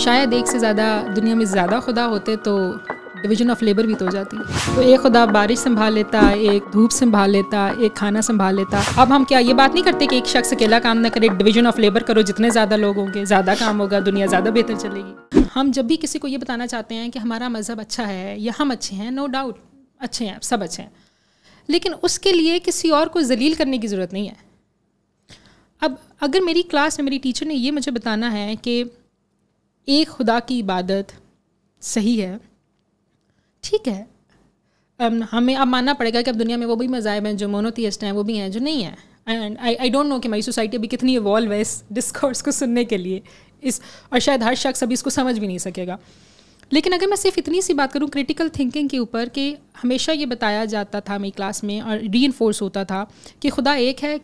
शायद एक से ज़्यादा दुनिया में ज़्यादा खुदा होते तो डिवीज़न ऑफ लेबर भी तो हो जाती। तो एक खुदा बारिश संभाल लेता, एक धूप संभाल लेता, एक खाना संभाल लेता। अब हम क्या ये बात नहीं करते कि एक शख्स अकेला काम ना करे, डिवीज़न ऑफ लेबर करो, जितने ज़्यादा लोग होंगे ज़्यादा काम होगा, दुनिया ज़्यादा बेहतर चलेगी। हम जब भी किसी को ये बताना चाहते हैं कि हमारा मज़हब अच्छा है या हम अच्छे हैं, नो डाउट अच्छे हैं, सब अच्छे हैं, लेकिन उसके लिए किसी और को जलील करने की ज़रूरत नहीं है। अब अगर मेरी क्लास में मेरी टीचर ने ये मुझे बताना है कि एक खुदा की इबादत सही है, ठीक है, हमें अब मानना पड़ेगा कि अब दुनिया में वो भी मज़ाहिब हैं जो मोनोथीस्ट हैं, वो भी हैं जो नहीं हैं। एंड आई डोंट नो कि हमारी सोसाइटी अभी कितनी इवॉल्व है इस डिस्कोर्स को सुनने के लिए इस, और शायद हर शख्स अभी इसको समझ भी नहीं सकेगा। लेकिन अगर मैं सिर्फ इतनी सी बात करूँ क्रिटिकल थिंकिंग के ऊपर कि हमेशा ये बताया जाता था मेरी क्लास में और रीइंफोर्स होता था कि खुदा एक है।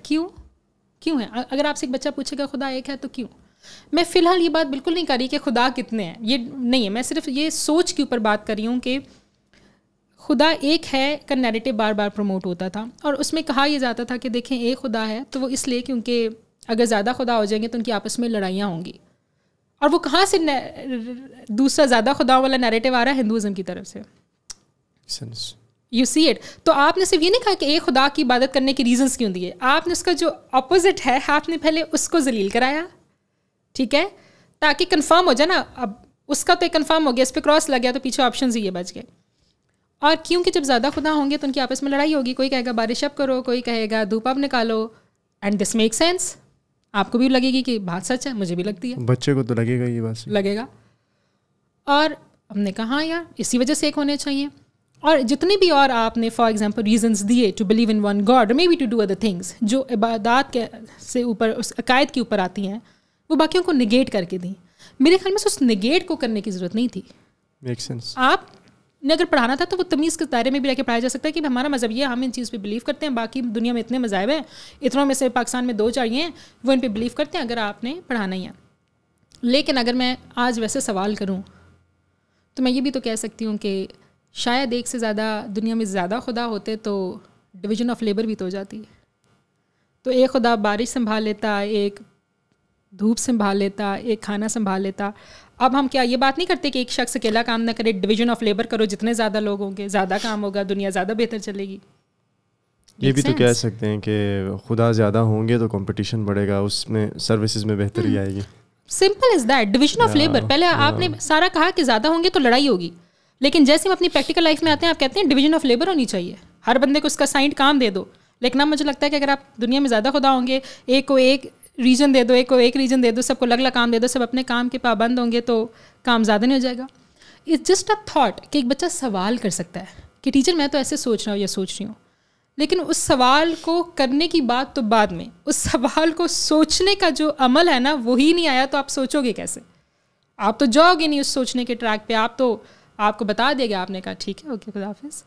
क्यों है? अगर आपसे एक बच्चा पूछेगा खुदा एक है तो क्यों, मैं फ़िलहाल ये बात बिल्कुल नहीं कर रही कि खुदा कितने हैं, ये नहीं है। मैं सिर्फ ये सोच के ऊपर बात कर रही हूँ कि खुदा एक है का नैरेटिव बार बार प्रमोट होता था और उसमें कहा यह जाता था कि देखें एक खुदा है तो वो इसलिए क्योंकि अगर ज़्यादा खुदा हो जाएंगे तो उनकी आपस में लड़ाइयाँ होंगी। और वो कहाँ से दूसरा ज़्यादा खुदा वाला नैरेटिव आ रहा है? हिंदुज़म की तरफ से। You see it. तो आपने सिर्फ ये नहीं कहा कि एक खुदा की इबादत करने के रीजंस क्यों दिए, आपने उसका जो अपोजिट है आपने पहले उसको जलील कराया, ठीक है, ताकि कंफर्म हो जाए ना। अब उसका तो एक कंफर्म हो गया, इस पर क्रॉस लग गया, तो पीछे ऑप्शंस ही ये बच गए। और क्योंकि जब ज़्यादा खुदा होंगे तो उनकी आपस में लड़ाई होगी, कोई कहेगा बारिश अब करो, कोई कहेगा धूप अब निकालो। And this make sense. आपको भी लगेगी कि बात सच है, मुझे भी लगती है, बच्चे को तो लगेगा, ये बात लगेगा। और हमने कहा यार इसी वजह से एक होने चाहिए। और जितने भी और आपने फॉर एग्जांपल रीजंस दिए to believe in one God may be to do other things जो इबादत के से ऊपर उस अकायद के ऊपर आती हैं, वो बाकियों को निगेट करके दी। मेरे ख्याल में उस निगेट को करने की ज़रूरत नहीं थी। Make sense. आपने अगर पढ़ाना था तो वो तमीज़ के दायरे में भी रह पढ़ाया जा सकता है कि हमारा मज़हब ये, हम इन चीज़ पर बिलीव करते हैं, बाकी दुनिया में इतने मज़ाहब हैं, इतनों में से पाकिस्तान में 2 चाहिए हैं, वो इन पर बिलीव करते हैं, अगर आपने पढ़ाना ही है। लेकिन अगर मैं आज वैसे सवाल करूँ तो मैं ये भी तो कह सकती हूँ कि शायद एक से ज़्यादा दुनिया में ज़्यादा खुदा होते तो डिवीज़न ऑफ लेबर भी तो हो जाती। तो एक खुदा बारिश संभाल लेता, एक धूप संभाल लेता, एक खाना संभाल लेता। अब हम क्या ये बात नहीं करते कि एक शख्स अकेला काम ना करे, डिवीज़न ऑफ लेबर करो, जितने ज़्यादा लोग होंगे ज़्यादा काम होगा, दुनिया ज़्यादा बेहतर चलेगी। ये भी तो कह सकते हैं कि खुदा ज़्यादा होंगे तो कंपटीशन बढ़ेगा, उसमें सर्विसेज में बेहतरी आएगी। Simple is that, division of labour. पहले आपने सारा कहा कि ज़्यादा होंगे तो लड़ाई होगी, लेकिन जैसे हम अपनी प्रैक्टिकल लाइफ में आते हैं आप कहते हैं डिवीज़न ऑफ लेबर होनी चाहिए, हर बंदे को उसका साइंड काम दे दो। लेकिन अब मुझे लगता है कि अगर आप दुनिया में ज़्यादा खुदा होंगे, एक को एक रीजन दे दो, एक को एक रीजन दे दो, सबको अलग अलग काम दे दो, सब अपने काम के पाबंद होंगे तो काम ज़्यादा नहीं हो जाएगा। इट्स जस्ट अ थाट कि एक बच्चा सवाल कर सकता है कि टीचर मैं तो ऐसे सोच रहा हूँ या सोच रही हूँ, लेकिन उस सवाल को करने की बात तो बाद में, उस सवाल को सोचने का जो अमल है ना वही नहीं आया तो आप सोचोगे कैसे? आप तो जाओगे नहीं उस सोचने के ट्रैक पर, आप तो आपको बता देगा आपने कहा ठीक है ओके खुदा हाफिज़।